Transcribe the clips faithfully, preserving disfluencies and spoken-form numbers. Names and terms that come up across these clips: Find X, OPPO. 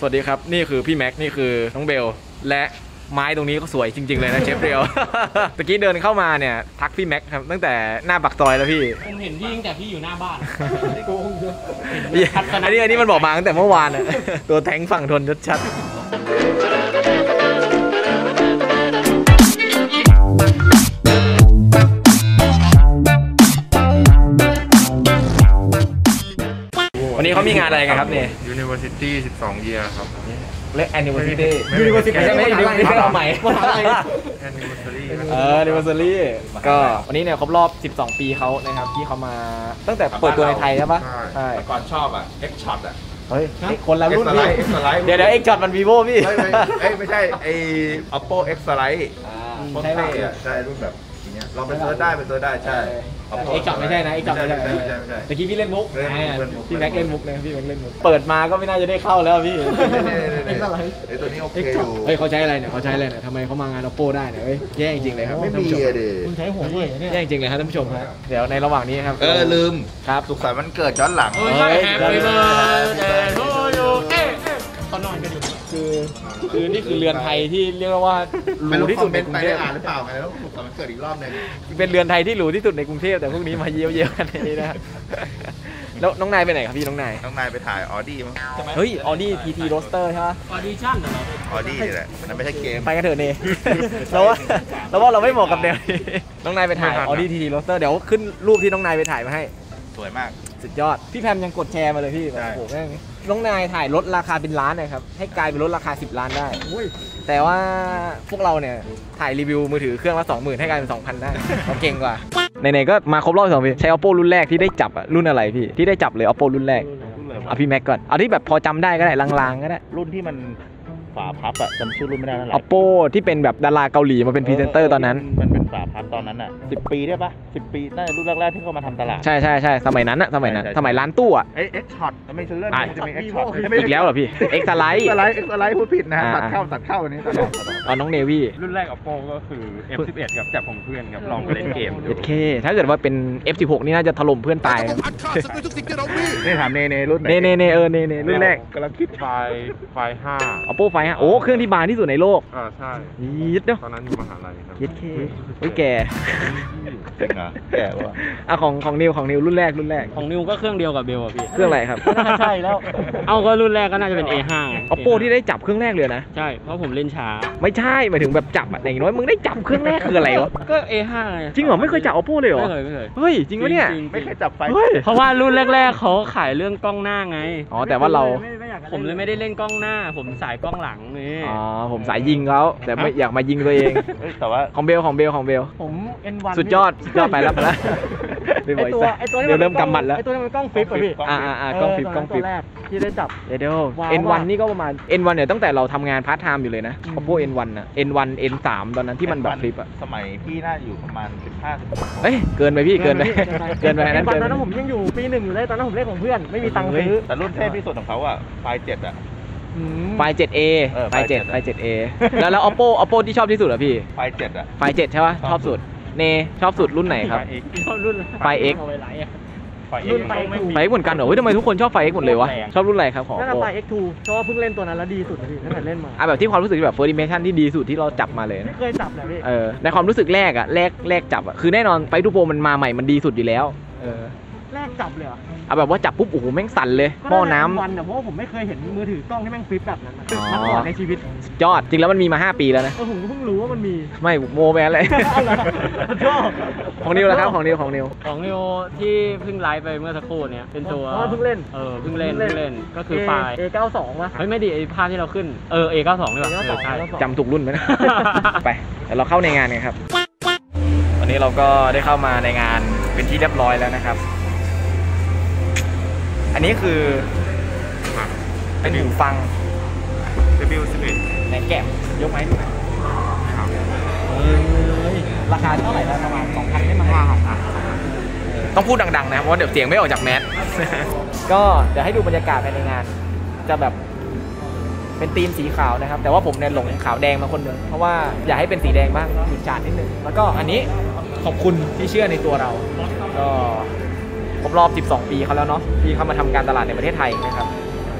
สวัสดีครับนี่คือพี่แม็กนี่คือน้องเบลและไม้ตรงนี้ก็สวยจริงๆเลยนะเชฟเรียวตะกี้เดินเข้ามาเนี่ยทักพี่แม็กครับตั้งแต่หน้าปากซอยแล้วพี่ผมเห็นพี่ตั้งแต่พี่อยู่หน้าบ้านโกงเยอะอันนี้อันนี้มันบอกมาตั้งแต่เมื่อวานอะตัวแทงฝั่งทนชัดวันนี้เขามีงานอะไรกันครับเนี่ย University สิบสอง year ครับและ Anniversary University ไม่ใช่ไม่ใช่ไม่ใช่เราใหม่ว่าอะไร Anniversary เออ Anniversary ก็วันนี้เนี่ยครบรอบสิบสองปีเขานะครับที่เขามาตั้งแต่เปิดตัวในไทยใช่ปะใช่ก่อนชอบอ่ะ X Shot อ่ะเฮ้ยคนละรุ่นพี่เดี๋ยวเดี๋ยว X Shot มัน Vivo พี่ไม่ใช่ไอ้ OPPO X Slide ใช่ไหมใช่รุ่นแบบเราไปเจอได้ไปเจอได้ใช่ไอ้จับไม่ใช่นะไอ้จับไม่ใช่ตะกี้พี่เล่นมุกพี่แม็กเล่นมุกเลยพี่แม็กเล่นมุกเปิดมาก็ไม่น่าจะได้เข้าแล้วพี่ไอ้อะไรไอ้ตัวนี้โอเคอยู่เฮ้ยเขาใช้อะไรเนี่ยเขาใช้อะไรเนี่ยทำไมเขามางานOPPOได้เนี่ยเฮ้ยแย่จริงเลยครับไม่มีเลยคุณใช้หัวเลยเนี่ยแย่จริงเลยครับท่านผู้ชมครับเดี๋ยวในระหว่างนี้ครับเออลืมครับสุขสันต์วันเกิดย้อนหลังเฮ้ยแฮปปี้เบิร์ดเดย์ทูยูเอ๊ะเขานอนกันอยู่คือคือนี่คือเรือนไทยที่เรียกว่าหรูที่สุดในกรุงเทพหรือเปล่าไงแล้วผมกลับมาเกิดอีกรอบหนึ่งเป็นเรือนไทยที่หรูที่สุดในกรุงเทพแต่พวกนี้มาเยี่ยวเยี่ยวกันนี่นะแล้วน้องนายไปไหนครับพี่น้องนายน้องนายไปถ่ายออดี้มั้งเฮ้ยออดี้ทีทีโรสเตอร์ใช่ไหมออดี้ชั่นเหรอออดี้แหละมันไม่ใช่เกมไปกันเถอะเนี่ยแล้วว่าแล้วว่าเราไม่เหมาะกับแนวนี้น้องนายไปถ่ายออดี้ทีทีโรสเตอร์เดี๋ยวขึ้นรูปที่น้องนายไปถ่ายมาให้สวยมากสุดยอดพี่แพมยังกดแชร์มาเลยพี่โอ้โหแม่งน้องนายถ่ายลดราคาเป็นล้านนะครับให้กลายเป็นลดราคาสิบล้านได้แต่ว่าพวกเราเนี่ยถ่ายรีวิวมือถือเครื่องละ สองหมื่น ให้กลายเป็น สองพัน ได้เราเก่งกว่าไหนๆก็มาครบรอบสองปีใช้ OPPO รุ่นแรกที่ได้จับรุ่นอะไรพี่ที่ได้จับเลย OPPO รุ่นแรกเอาพี่แม็กก่อนเอาที่แบบพอจำได้ก็ได้ลางๆก็ได้รุ่นที่มันฝาพับอะจำชื่อรุ่นไม่ได้นั่นแหละ OPPO ที่เป็นแบบดาราเกาหลีมาเป็นพรีเซนเตอร์ตอนนั้นมันเป็นฝาพับตอนนั้นอะสิบปีได้ปะสิบปีน่าจะรุ่นแรกๆที่เขามาทำตลาดใช่ใช่ใช่สมัยนั้นอะสมัยนั้นสมัยร้านตู้อะเอ็กซ์ช็อตไม่ใช่เรื่องนี้จะมีเอ็กซ์ช็อตอีกแล้วเหรอพี่เอ็กซ์ไลท์เอ็กซ์ไลท์เอ็กซ์ไลท์พูดผิดนะตัดเข้าตัดเข้าอันนี้ตลอดเอาน้องเนวี่รุ่นแรก OPPO ก็คือ เอฟ สิบเอ็ด ครับจับของเพื่อนครับลองเล่นเกมดูโอเคถ้าเกิดว่าเป็น เอฟ สิบหก นี่น่าจะถล่มเพื่อนตายนี่ถามเนเน่รุ่นไหนเนเน่เออเนเน่รุ่นแรกกำลังคิดไฟไฟห้า OPPO ไฟโอ้เครื่องที่บานที่สุดในโลกอ่าใช่ยึดเนาะตอนนั้นอยู่มหาลัยครับยึดเคโอ้ยแก่แก่แก่ว่ะอ่ะของของนิวของนิวรุ่นแรกรุ่นแรกของนิวก็เครื่องเดียวกับเบลอ่ะพี่เครื่องอะไรครับใช่แล้วเอาก็รุ่นแรกก็น่าจะเป็น เอ ห้า OPPO ที่ได้จับเครื่องแรกเลยนะใช่เพราะผมเล่นช้าไม่ใช่หมายถึงแบบจับอ่ะอย่างน้อยมึงได้จับเครื่องแรกคืออะไรวะก็ เอ ห้า จริงเหรอไม่เคยจับ OPPO เลยเหรอไม่เคยไม่เคยเฮ้ยจริงวะเนี่ยไม่เคยจับไฟเพราะว่ารุ่นแรกๆเขาขายเรื่องกล้องหน้าไงอ๋อแต่ว่าเราผมเลยไม่ได้เล่นกล้องหน้าผมสายกล้องหลังนี่อ๋อผมสายยิงเขาแต่ไม่อยากมายิงตัวเองแต่ว่าของเบลของเบลของเบลผมเอ็นวันสุดยอดสุดยอดไปแล้วไปแล้วไอตัวไอตัวเริ่มกำมัดแล้วไอตัวนี้มันกล้องฟิปอ่ะพี่อ่าอ่ากล้องฟิปกล้องฟิปที่ได้จับเดี๋ยวเอ็นวันนี่ก็ประมาณเอ็นวันเนี่ยตั้งแต่เราทำงานพาร์ทไทม์อยู่เลยนะโอปโปเอ็นวันอะเอ็นวันเอ็นสามตอนนั้นที่มันแบบฟิปอะสมัยพี่น่าอยู่ประมาณสิบห้าสิบหกเฮ้ยเกินไปพี่เกินไปเกินไปนั้นตอนนั้นผมยังอยู่ปีหนึ่งอยู่เลยตอนนั้นผมเล่นของเพื่อนไม่มีตังค์ซื้อแต่รุ่นเทพที่สุดของเขาอะไฟเจ็ดอะไฟ เจ็ด เอ ไฟ เจ็ด ไฟ เจ็ด เอ แล้วแล้ว OPPO OPPO ที่ชอบที่สุดเหรอพี่ไฟ เจ็ด อ่ะไฟ เจ็ด ใช่ป่ะชอบสุดเนชอบสุดรุ่นไหนครับชอบรุ่นไฟ X รุ่นไฟ X เหมือนกันเหรอเฮ้ยทำไมทุกคนชอบไฟ X หมดเลยวะชอบรุ่นอะไรครับของ OPPO ไฟ เอ็กซ์ ทู ชอบเพิ่งเล่นตัวนั้นแล้วดีสุดพี่ตั้งแต่เล่นมาอ่ะแบบที่ความรู้สึกแบบ first impression ที่ดีสุดที่เราจับมาเลยไม่เคยจับเลยพี่เออในความรู้สึกแรกอ่ะแรกแรกจับอ่ะคือแน่นอนไฟทูโปรมันมาใหม่มันดีสุดอยู่แล้วเออแรกจับเลยเอาแบบว่าจับปุ๊บโอ้โหแม่งสั่นเลยหม้อน้ำวันเนี่ยเพราะผมไม่เคยเห็นมือถือกล้องที่แม่งฟลิปแบบนั้นมาก่อนในชีวิตยอดจริงแล้วมันมีมาห้าปีแล้วนะผมเพิ่งรู้ว่ามันมีไม่โมแมนเลยของนิวแล้วครับของนิวของนิวของนิวที่เพิ่งไลฟ์ไปเมื่อสักครู่เนี่ยเป็นตัวเพิ่งเล่นเออเพิ่งเล่นเพิ่งเล่นก็คือไฟ เอ เก้าสิบสอง วะเฮ้ยไม่ดีไอภาพที่เราขึ้นเออ เอ เก้าสิบสอง นี่หว่าจำถูกรุ่นไหมไปแต่เราเข้าในงานกันครับวันนี้เราก็ได้เข้ามาในงานเป็นที่เรียบร้อยแล้วนะครับอันนี้คือเป็นหูฟัง ดับเบิลยู สิบเอ็ด ในแกะยกไหมดูนะราคาเท่าไหร่ละประมาณ สองพัน ได้มั้งต้องพูดดังๆนะเพราะเดี๋ยวเสียงไม่ออกจากแมสก็เดี๋ยวให้ดูบรรยากาศภายในงานจะแบบเป็นธีมสีขาวนะครับแต่ว่าผมเนี่ยหลงขาวแดงมาคนเดียวเพราะว่าอยากให้เป็นสีแดงบ้างดูจานนิดนึงแล้วก็อันนี้ขอบคุณที่เชื่อในตัวเราก็ครบรอบสิบสองปีเขาแล้วเนาะที่เขามาทำการตลาดในประเทศไทยนะครับ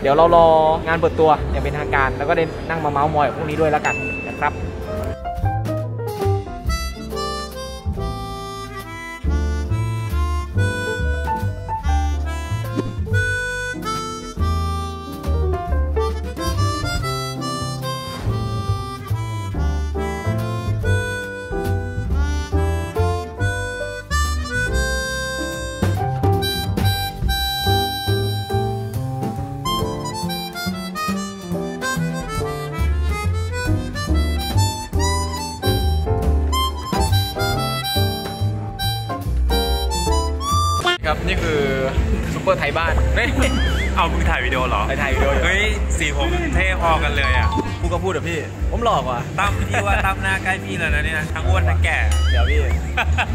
เดี๋ยวเรารองานเปิดตัวอย่างเป็นทางการแล้วก็ได้นั่งมาเม้ามอยกับพวกนี้ด้วยแล้วกันนะครับครับนี่คือซุปเปอร์ไทยบ้านเอามึงถ่ายวิดีโอเหรอถ่ายวิดีโอเฮ้ยสีผมเท่พอกันเลยอ่ะพูดก็พูดเถอะพี่ผมหลอกว่ะตั้มพี่ว่าตั้มหน้าใกล้พี่แล้วนะเนี่ยทั้งอ้วนทั้งแก่เดี๋ยวพี่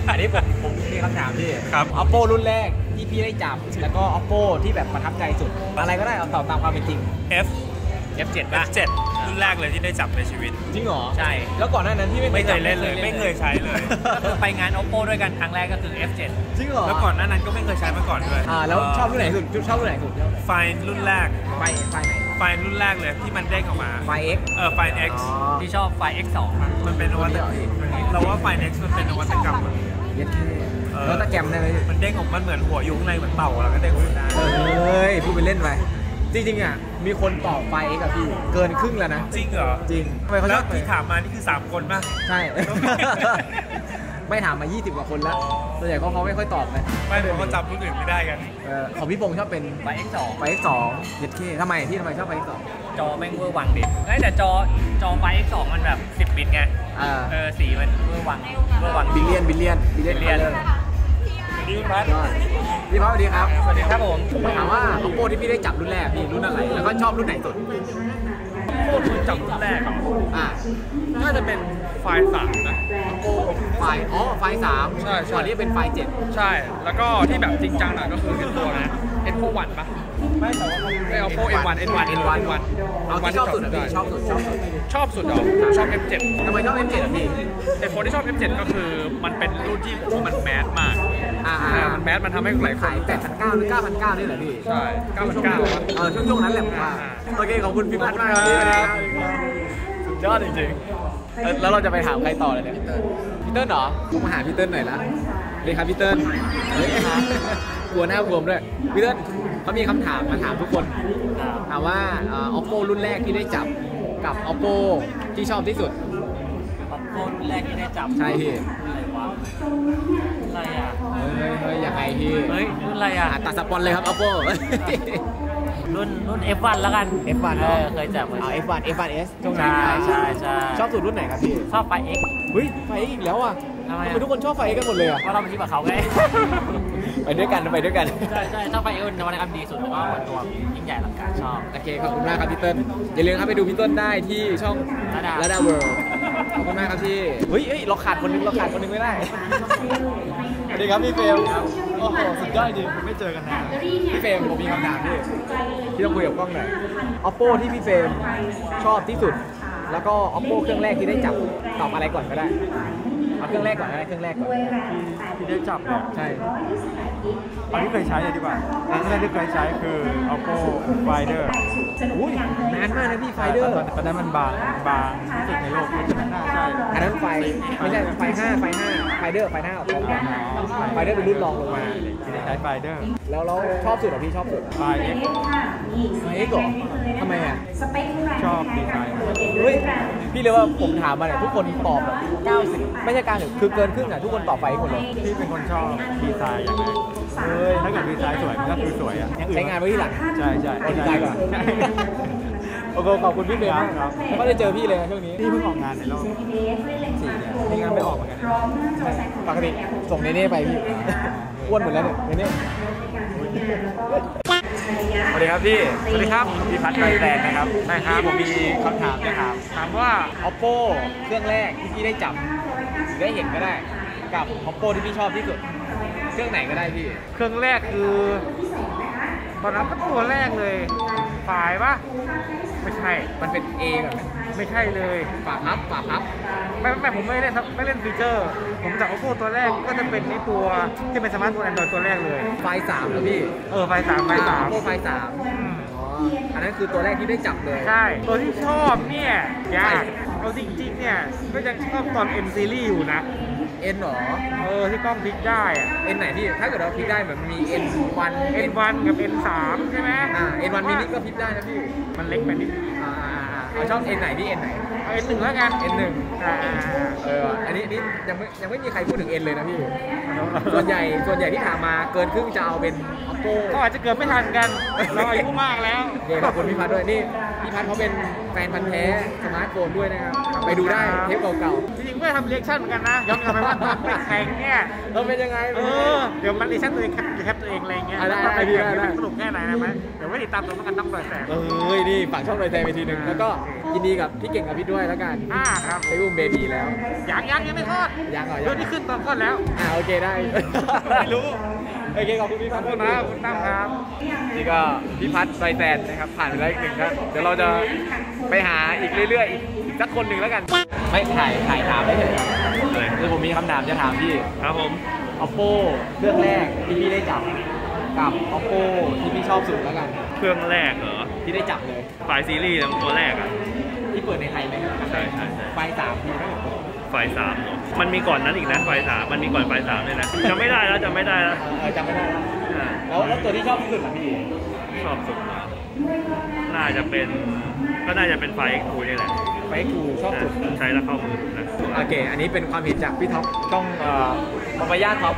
อันนี้ผมผมมีคำถามพี่ครับ โอปโป รุ่นแรกที่พี่ได้จับแล้วก็ โอปโป ที่แบบประทับใจสุดอะไรก็ได้เอาตอบตามความเป็นจริง Fเอฟ เจ็ด ป่ะ เอฟ เจ็ด รุ่นแรกเลยที่ได้จับในชีวิตจริงเหรอใช่แล้วก่อนหน้านั้นพี่ไม่เคยเล่นเลยไม่เคยใช้เลยก็ไปงาน โอปโป ด้วยกันครั้งแรกก็คือ เอฟ เจ็ด จริงเหรอแล้วก่อนหน้านั้นก็ไม่เคยใช้มาก่อนด้วยอ่าแล้วชอบรุ่นไหนสุดชอบรุ่นไหนสุด Find รุ่นแรก Find ไหน Find รุ่นแรกเลยที่มันเด้งออกมา Find X เออ Find X ที่ชอบ Find เอ็กซ์ สอง มันเป็นนวัตกรรมเราว่า Find X มันเป็นนวัตกรรมแล้วตะแกมได้ไหมมันเด้งออกมันเหมือนหัวยุ้งในเหมือนเต่าแล้วก็เด้งขึ้นได้เฮ้ยพูดไปเล่นไปจริงๆอ่ะมีคนต่อไฟเอ็กซ์กับพี่เกินครึ่งแล้วนะจริงเหรอจริงแล้วที่ถามมานี่คือสามคนป่ะใช่ไม่ถามมายี่สิบกว่าคนแล้วส่วนใหญ่เขาเขาไม่ค่อยตอบเลยไม่เพราะเขาจับรุ่นอื่นไม่ได้กันของพี่พงษ์ชอบเป็นไฟเอ็กซ์สองไฟเอ็กซ์สองเด็ดเท่ทำไมพี่ทำไมชอบไฟเอ็กซ์สองจอแม่งเวอร์วังดิแต่จอจอไฟเอ็กซ์สองมันแบบสิบบิตไงเออสีมันเวอร์วังเวอร์วังบิลเลียนบิลเลียนบิลเลียนพี่พัดพี่พัดสวัสดีครับสวัสดีครับผมถามว่าโปรที่พี่ได้จับรุ่นแรกพี่รุ่นอะไรแล้วก็ชอบรุ่นไหนสุดโปรที่จับรุ่นแรกครับอ่าน่าจะเป็นไฟสามนะโปรไฟอ๋อไฟสามใช่ตอนนี้เป็นไฟเจ็ดใช่แล้วก็ที่แบบจริงจังหน่อยก็คือเป็นตัวนะเอ็นโฟวันปะไม่แต่ว่าไม่เอาโปรเอ็นวันเอ็นวันเอ็นวันวันเอาที่ชอบสุดชอบสุดชอบสุดเหรอชอบเอฟเจ็ดทำไมชอบเอฟเจ็ดพี่แต่คนที่ชอบเอฟเจ็ดก็คือมันเป็นรุ่นที่มันแมสมากแมสมันทำให้หลายขาย แปดพันเก้าร้อย หรือ เก้าพันเก้าร้อย นี่แหละพี่ใช่ เก้าพันเก้าร้อย เออช่วงนั้นแหละผมว่าโอเคขอบคุณพี่พัดมากครับสุดยอดจริงๆแล้วเราจะไปถามใครต่อเลยเนี่ยพี่เติ้ลเหรอผมมาหาพี่เติ้ลหน่อยละเลยครับพี่เติ้ลเฮ้ยครับกลัวหน้ากลัวด้วยพี่เติ้ลเขามีคำถามมาถามทุกคนถามว่า โอปโป รุ่นแรกที่ได้จับกับ โอปโป ที่ชอบที่สุด โอปโป รุ่นแรกที่ได้จับใช่พี่อะไรอ่ะเฮ้ยยังไงพี่เฮ้ยรุ่นอะไรอ่ะตัดสปอนเลยครับ โอปโป รุ่นรุ่น เอฟ วัน แล้วกัน เอฟ วัน เคยจับไหม เอฟ วัน เอฟ วัน เอส ช่วงนี้ใช่ใช่ชอบสุดรุ่นไหนครับพี่ชอบไฟ X เฮ้ยไฟ X อีกแล้วอ่ะทำไมทุกคนชอบไฟ X กันหมดเลยอ่ะเพราะเราไปคิดกับเขาไงไปด้วยกันไปด้วยกันใช่ใช่ชอบไฟ X นวัตกรรมดีสุดแล้วก็ตัวยิ่งใหญ่หลังการชอบโอเคขอบคุณมากครับพี่เติ้ลอย่าลืมครับไปดูพี่เติ้ลได้ที่ช่องระดาเวิลด์ขอบคุณมากครับพี่เฮ้ยเราขาดคนนึงเราขาดคนนึงไม่ได้สวัสดีครับพี่เฟรมโอ้โหสุดยอดจริงไม่เจอกันนานพี่เฟรมผมมีคำถามด้วยที่เราคุยกับกล้องหน่อย โอปโป ที่พี่เฟรมชอบที่สุดแล้วก็ โอปโป เครื่องแรกที่ได้จับตอบอะไรก่อนก็ได้เอาเครื่องแรกก่อนนะเครื่องแรกก่อนที่ได้จับเนี่ยใช่เอาที่เคยใช้เลยดีกว่าเครื่องแรกที่เคยใช้คือ โอปโป Finder อุ้ยนานมากนะพี่ Finder ตอนนั้นมันบางบางที่สุดในโลกเลยใช่ไหมใช่อันนั้นไฟไม่ใช่ไฟห้าไฟห้า Finder ไฟหน้าออกมาไฟเดอร์เป็นรุ่นรองลงมาใช้ไฟเดอร์แล้วเราชอบสุดหรอพี่ชอบสุดไฟเอ็กซ์ไฟเอ็กซ์ก่อนทำไมอ่ะชอบดีไซน์เฮ้ยพี่เลยว่าผมถามมาเนี่ยทุกคนตอบแบบเก้าสิบไม่ใช่การคือเกินครึ่งอ่ะทุกคนตอบไฟหมดเลยพี่เป็นคนชอบดีไซน์อย่างไรเฮ้ยถ้าเกิดดีไซน์สวยก็คือสวยอ่ะใช้งานไว้ที่หลังใช่ใช่ดีไซน์ก่อนโอเคขอบคุณพี่เบลครับไม่ได้เจอพี่เลยช่วงนี้พี่เพิ่งออกงานในรอบสี่เดือนมีงานไปออกเหมือนกันปกติส่งเนเน่ไปพี่อ้วนหมดแล้วเนี่ยเนเน่สวัสดีครับพี่สวัสดีครับพี่พัดไกรแสนนะครับใช่ครับผมมีคำถามจะถามถามว่า โอปโป เครื่องแรกที่พี่ได้จับได้เห็นก็ได้กับ โอปโป ที่พี่ชอบที่สุดเครื่องไหนก็ได้พี่เครื่องแรกคือตอนนั้นก็ตัวแรกเลยฝายปะไม่ใช่มันเป็น A แบบไม่ใช่เลยฝาพับฝาพับไม่ไม่ผมไม่เล่นครับไม่เล่นฟีเจอร์ผมจาก โอปโป ตัวแรกก็จะเป็นในตัวที่เป็นสมาร์ทโฟน Android ตัวแรกเลยไฟสามนะพี่เออไฟสามไฟสาม โอปโป ไฟสามอ๋อ อันนั้นคือตัวแรกที่ได้จับเลยใช่ตัวที่ชอบเนี่ยยากเอาจริงๆเนี่ยก็ยังชอบตอน M Series อยู่นะ N หรอเออที่กล้องพลิกได้อะ N ไหนพี่ถ้าเกิดเราพลิกได้แบบมี เอ็น วัน เอ็น วัน กับ เอ็น สาม ใช่ไหมอ่า เอ็น วัน มินิก็พลิกได้นะพี่มันเล็กไปนิดอ่าเอาชอบ N ไหนพี่ N ไหนเอา เอ็น หนึ่ง แล้วกัน เอ็น หนึ่ง อ่าเอออันนี้นี่ยังไม่ยังไม่มีใครพูดถึง N เลยนะพี่ส่วนใหญ่ส่วนใหญ่ที่ถามมาเกินครึ่งจะเอาเป็น โอ้ ก็อาจจะเกิดไม่ทันกันเราอายุมากแล้วเดี๋ยวขอบคุณพี่พัดด้วยนี่พี่พัดเขาเป็นแฟนพันธุ์แท้สมาร์ทโฟนด้วยนะครับไปดูได้เทปเก่าๆจริงๆก็ทำเรีแอคชั่นเหมือนกันนะย้อนกลับไปว่าตอนไปแข่งเนี่ยเราเป็นยังไงเออเดี๋ยวมันเรีแอคชั่นตัวเองแคปตัวเองอะไรเงี้ยแล้วก็ไปดูมันสนุกแค่ไหนนะมั้ยเดี๋ยวไว้ติดตามตัวกันต้องรอยแสงเอ้ยนี่ฝากช่องรอยแสงไปทีนึงแล้วก็ยินดีกับพี่เก่งกับพี่ด้วยแล้วกันอ่าครับไปอุ้มเบบีแล้วยังยังยังไม่ทอดยังเหรอยังนี่ขึ้นตอนก้อนแล้วอ่าโอเคได้ไม่รู้โอเคขอบคุณพี่พัดนะคุณตั้มครับนี่ก็พี่พัดไซแตนนะครับผ่านไปแล้วอีกหนึ่งครับเดี๋ยวเราจะไปหาอีกเรื่อยๆอีกสักคนหนึ่งแล้วกันไม่ถ่ายถ่ายถามได้เลยคือผมมีคำถามจะถามพี่ครับผม โอปโป เครื่องแรกที่พี่ได้จับกับ โอปโป ที่พี่ชอบสุดแล้วกันเครื่องแรกเหรอที่ได้จับเลยไฟซีรีส์ตัวแรกอ่ะที่เปิดในไทยไหมใช่ใช่ไฟสามพี่ไฟสามมันมีก่อนนั้นอีกนะไฟสามมันมีก่อนไฟสามเลยนะจำไม่ได้แล้วจำไม่ได้แล้วจำไม่ได้แล้วแล้วตัวที่ชอบที่สุดล่ะพี่ชอบสุดน่าจะเป็นก็น่าจะเป็นไฟ เอ็กซ์ ทู นี่แหละไฟ เอ็กซ์ ทู ชอบสุดใช้แล้วเข้ามือนะโอเคอันนี้เป็นความเห็นจากพี่ท็อปช่องปปยาท็อป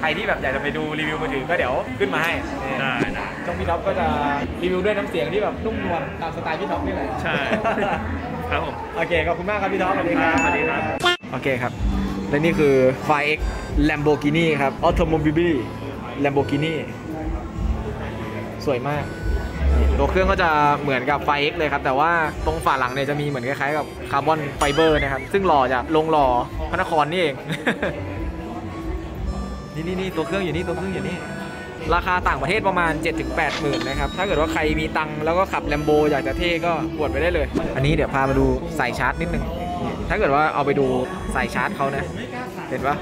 ใครที่แบบอยากจะไปดูรีวิวมือถือก็เดี๋ยวขึ้นมาให้ได้ช่องพี่ท็อปก็จะรีวิวด้วยน้ำเสียงที่แบบนุ่มนวลตามสไตล์พี่ท็อปนี่แหละใช่ครับผมโอเคขอบคุณมากครับพี่ท็อปสวัสดีครับสวัสดีครับโอเคครับและนี่คือ Find X Lamborghini ครับ Automobili Lamborghini สวยมากตัวเครื่องก็จะเหมือนกับ Find X เลยครับแต่ว่าตรงฝาหลังเนี่ยจะมีเหมือนคล้ายๆกับคาร์บอนไฟเบอร์นะครับซึ่งหล่อจากโรงหล่อพระนครนี่เอง นี่นี่ตัวเครื่องอยู่นี่ตัวเครื่องอยู่นี่ราคาต่างประเทศประมาณ เจ็ดถึงแปด หมื่นนะครับถ้าเกิดว่าใครมีตังค์แล้วก็ขับ Lambo อยากจะเท่ก็อวดไปได้เลยอันนี้เดี๋ยวพามาดูสายชาร์จนิดนึงถ้าเกิดว่าเอาไปดูสายชาร์จเขานะเห็นปะ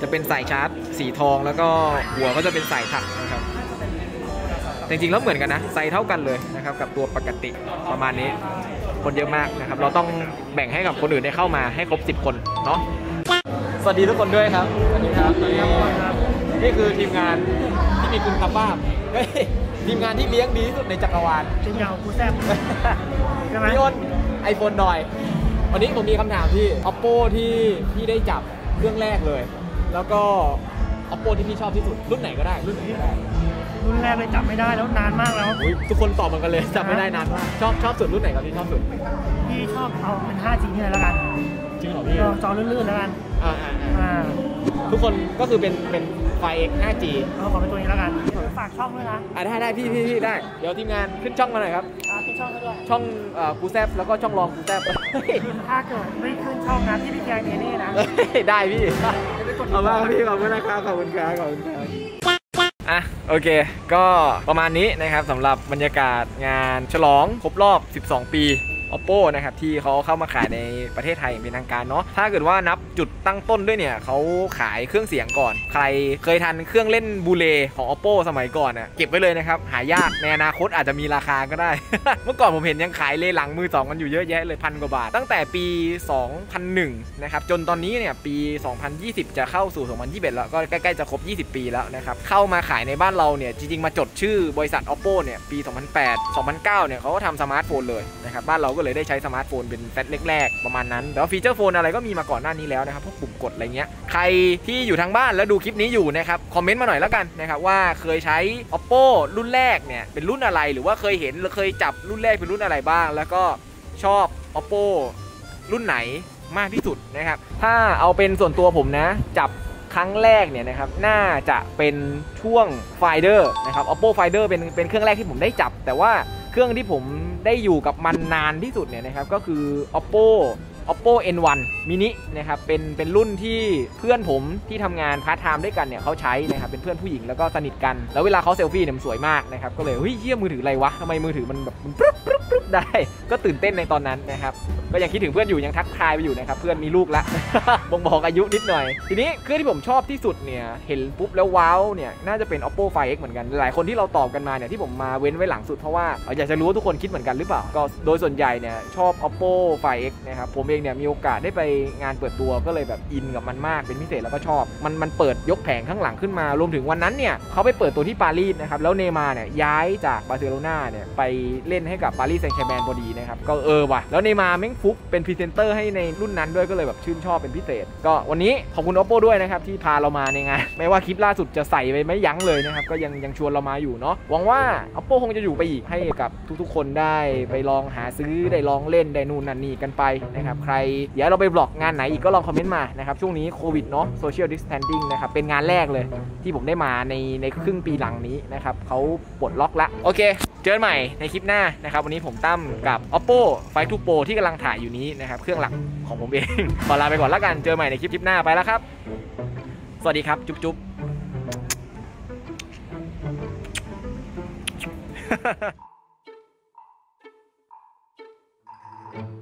จะเป็นสายชาร์จสีทองแล้วก็หัวก็จะเป็นสายถักนะครับจริงๆแล้วเหมือนกันนะไซส์เท่ากันเลยนะครับกับตัวปกติประมาณนี้คนเยอะมากนะครับเราต้องแบ่งให้กับคนอื่นได้เข้ามาให้ครบสิบคนเนาะสวัสดีทุกคนด้วยครับสวัสดีครับนี่คือทีมงานที่มีคุณภาพทีมงานที่เลี้ยงดีที่สุดในจักรวาลจริงเหรอกูแซ่บพี่อ้นไอโฟนหน่อยวันนี้ผมมีคำถามพี่ โอปโป ที่พี่ได้จับเครื่องแรกเลยแล้วก็ โอปโป ที่พี่ชอบที่สุดรุ่นไหนก็ได้รุ่นไหนก็ได้รุ่นแรกเลยจับไม่ได้แล้วนานมากแล้วทุกคนตอบเหมือนกันเลยจับไม่ได้นานมากชอบชอบสุดรุ่นไหนครับพี่ชอบสุดพี่ชอบเอาเป็น ห้าจี นี่เลยแล้วกันจริงเหรอพี่จอลื่นๆแล้วกันอ่าอ่าทุกคนก็คือเป็นเป็นไฟ X ห้าจี เอาขอเป็นตัวนี้แล้วกันฝากช่องด้วยนะอ่ะได้ได้พี่พี่ได้เดี๋ยวทีมงานขึ้นช่องมาหน่อยครับขึ้นช่องด้วยช่องกูแซบแล้วก็ช่องรองกูแซบถ้าเกิดไม่ขึ้นช่องนะที่พี่แกงเทนี่นะได้พี่เอาบ้างพี่ขอบคุณนะครับขอบคุณครับขอบคุณครับอ่ะโอเคก็ประมาณนี้นะครับสำหรับบรรยากาศงานฉลองครบรอบสิบสองปีโอปโป นะครับที่เขาเข้ามาขายในประเทศไทยอย่างเป็นทางการเนาะถ้าเกิดว่านับจุดตั้งต้นด้วยเนี่ยเขาขายเครื่องเสียงก่อนใครเคยทันเครื่องเล่นบูเล่ของ โอปโป สมัยก่อนนะเก็บไว้เลยนะครับหายากในอนาคตอาจจะมีราคาก็ได้ เมื่อก่อนผมเห็นยังขายเลหลังมือสองกันอยู่เยอะแยะเลยพันกว่าบาทตั้งแต่ปี สองพันหนึ่ง นะครับจนตอนนี้เนี่ยปี สองพันยี่สิบ จะเข้าสู่ สองพันยี่สิบเอ็ด แล้วก็ใกล้ๆจะครบยี่สิบปีแล้วนะครับเข้ามาขายในบ้านเราเนี่ยจริงๆมาจดชื่อบริษัท โอปโป เนี่ยปี สองพันแปด สองพันเก้า เนี่ยเขาก็ทำสมาร์ทโฟนเลยนะครับบ้านเราก็เลยได้ใช้สมาร์ทโฟนเป็นแฟลชแรกๆประมาณนั้นแต่ว่าฟีเจอร์โฟนอะไรก็มีมาก่อนหน้านี้แล้วนะครับพวกปุ่มกดอะไรเงี้ยใครที่อยู่ทางบ้านแล้วดูคลิปนี้อยู่นะครับคอมเมนต์มาหน่อยแล้วกันนะครับว่าเคยใช้ โอปโป รุ่นแรกเนี่ยเป็นรุ่นอะไรหรือว่าเคยเห็นหรือเคยจับรุ่นแรกเป็นรุ่นอะไรบ้างแล้วก็ชอบ โอปโป รุ่นไหนมากที่สุดนะครับถ้าเอาเป็นส่วนตัวผมนะจับครั้งแรกเนี่ยนะครับน่าจะเป็นช่วง Finder นะครับ Oppo Finder เป็นเป็นเครื่องแรกที่ผมได้จับแต่ว่าเครื่องที่ผมได้อยู่กับมันนานที่สุดเนี่ยนะครับก็คือ Oppo oppo เอ็น วัน mini นะครับเป็นเป็นรุ่นที่เพื่อนผมที่ทำงานพาร์ทไทม์ด้วยกันเนี่ยเขาใช้นะครับเป็นเพื่อนผู้หญิงแล้วก็สนิทกันแล้วเวลาเขาเซลฟี่เนี่ยมันสวยมากนะครับก็เลยเฮ้ยเยี่ยมมือถืออะไรวะทำไมมือถือมันแบบมันปุ๊บปุ๊บปุ๊บได้ก็ตื่นเต้นในตอนนั้นนะครับก็ยังคิดถึงเพื่อนอยู่ยังทักทายไปอยู่นะครับเพื่อนมีลูกแล้วบ่งบอกอายุนิดหน่อยทีนี้เครื่องที่ผมชอบที่สุดเนี่ยเห็นปุ๊บแล้วว้าวเนี่ยน่าจะเป็น oppo find x เหมือนกันหลายคนที่เราตอบกันมาเนี่ยที่ผมมาเว้นไว้หลังสุดเพราะว่าอยากจะรู้ว่าทุกคนคิดเหมือนกันหรือเปล่าก็โดยส่วนใหญ่เนี่ยชอบ oppo find x นะครับผมเองเนี่ยมีโอกาสได้ไปงานเปิดตัวก็เลยแบบอินกับมันมากเป็นพิเศษแล้วก็ชอบมันมันเปิดยกแผงข้างหลังขึ้นมารวมถึงวันนั้นเนี่ยเขาไปเปิดตัวที่ปารีสนะครับแล้วเนย์มาร์เนี่ยย้ายจากบาร์เซโลนาเนี่ยไปเล่นให้กับปารีสแซงต์แชร์แมนพอดีนะครับก็เออว่ะแล้วเนย์มาร์แม่งฟุกเป็นพรีเซนเตอร์ให้ในรุ่นนั้นด้วยก็เลยแบบชื่นชอบเป็นพิเศษก็วันนี้ขอบคุณ oppo ด้วยนะครับที่พาเรามาในงานไม่ว่าคลิปล่าสุดจะใส่ไปไม่ยั้งเลยนะครับก็ยังยังชวนเรามาอยู่เนาะหวังว่า oppo คงจะอยู่ไปอีกให้กับทุกๆคนได้ไปลองหาซื้อได้ลองเล่นได้นู่นนั่นนี่กันไปนะครับใครเดี๋ยวเราไปบล็อกงานไหนอีกก็ลองคอมเมนต์มานะครับช่วงนี้โควิดเนาะ social distancing นะครับเป็นงานแรกเลยที่ผมได้มาในในครึ่งปีหลังนี้นะครับเขาปลดล็อกละโอเคเจอกันใหม่ในคลิปหน้านะครับวันนี้ผมตั้มกับ oppo find x pro ที่กำลังถ่ายอยู่นี้นะครับเครื่องหลักของผมเองขอลาไปก่อนละกันเจอใหม่ในคลิปคลิปหน้าไปแล้วครับสวัสดีครับจุ๊บจุ๊บ